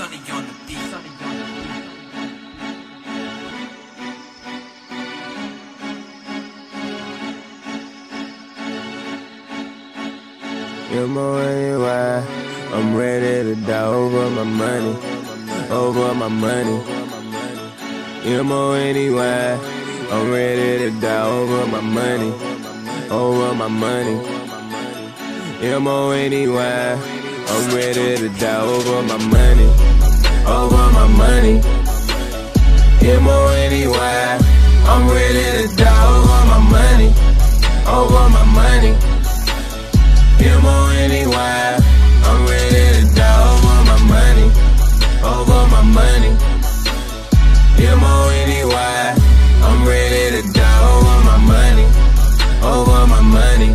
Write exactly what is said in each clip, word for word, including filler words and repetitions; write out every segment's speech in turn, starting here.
Sunny on the beat. Sunny on the beat. You're more anywhere. I'm ready to die over my money, over my money. You're more anywhere. I'm ready to die over my money, over my money. You're more anywhere. I'm ready to die over my money, over my money. M O anywhere. I'm ready to die over my money, over my money. M O anywhere. I'm ready to die over my money, over my money. M O anywhere. I'm ready to die over my money, over my money.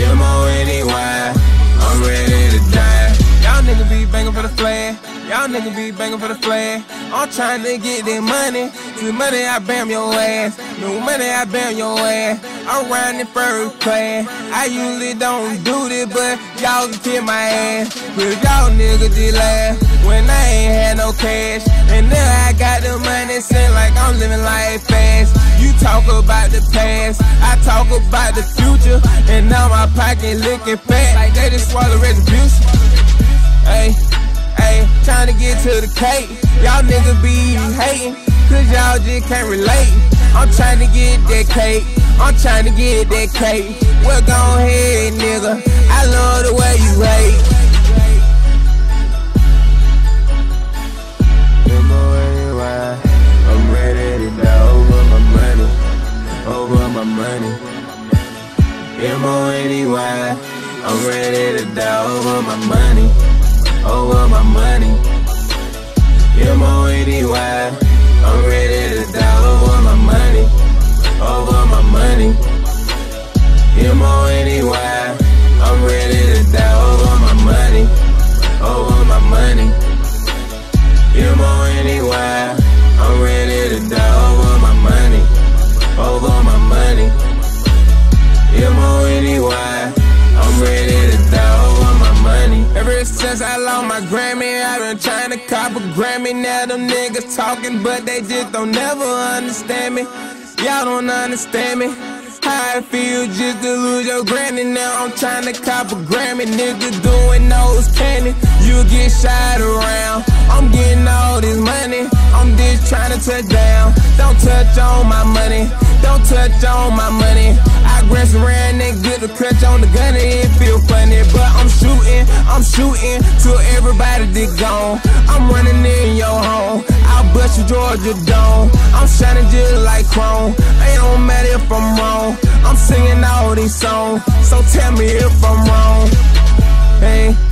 M O anywhere. I'm ready to die. Y'all niggas be banging for the flag. Y'all niggas be banging for the flag. I'm trying to get that money. The money I bam your ass. No money I bam your ass. I'm riding first class. I usually don't do this, but y'all can kick my ass. But y'all niggas did laugh when I ain't had no cash. And now I got the money, seem like I'm living life fast. You talk about the past, I talk about the future. And now my pocket looking fat, like they just swallow retribution. Ayy, ayy, tryna get to the cake. Y'all niggas be hating, cause y'all just can't relate. I'm tryna get that cake, I'm tryna get that cake. Well, go ahead, nigga, I love the way you hate. Over my money, M O anywhere. I'm ready to die over my money, over my money. M O anywhere. I'm ready to die over my money, over my money. M O anywhere. I'm ready to die over my money, over my money. M O anywhere. I'm ready to die over my money, over my money. M O anywhere. I'm ready to die over my money. Ever since I lost my Grammy, I've been trying to cop a Grammy. Now them niggas talking, but they just don't never understand me. Y'all don't understand me. How I feel just to lose your granny. Now I'm trying to cop a Grammy. Niggas doing nose candy. You get shot around. I'm getting all this money. I'm just trying to touch down. Don't touch on my money. Don't touch on my money. I grass around and get the clutch on the gun and it feel funny. But I'm shooting, I'm shooting till everybody dig gone. I'm running in your home. I'll bust your Georgia dome. I'm shining just like chrome. It don't matter if I'm wrong. I'm singing all these songs. So tell me if I'm wrong. Hey.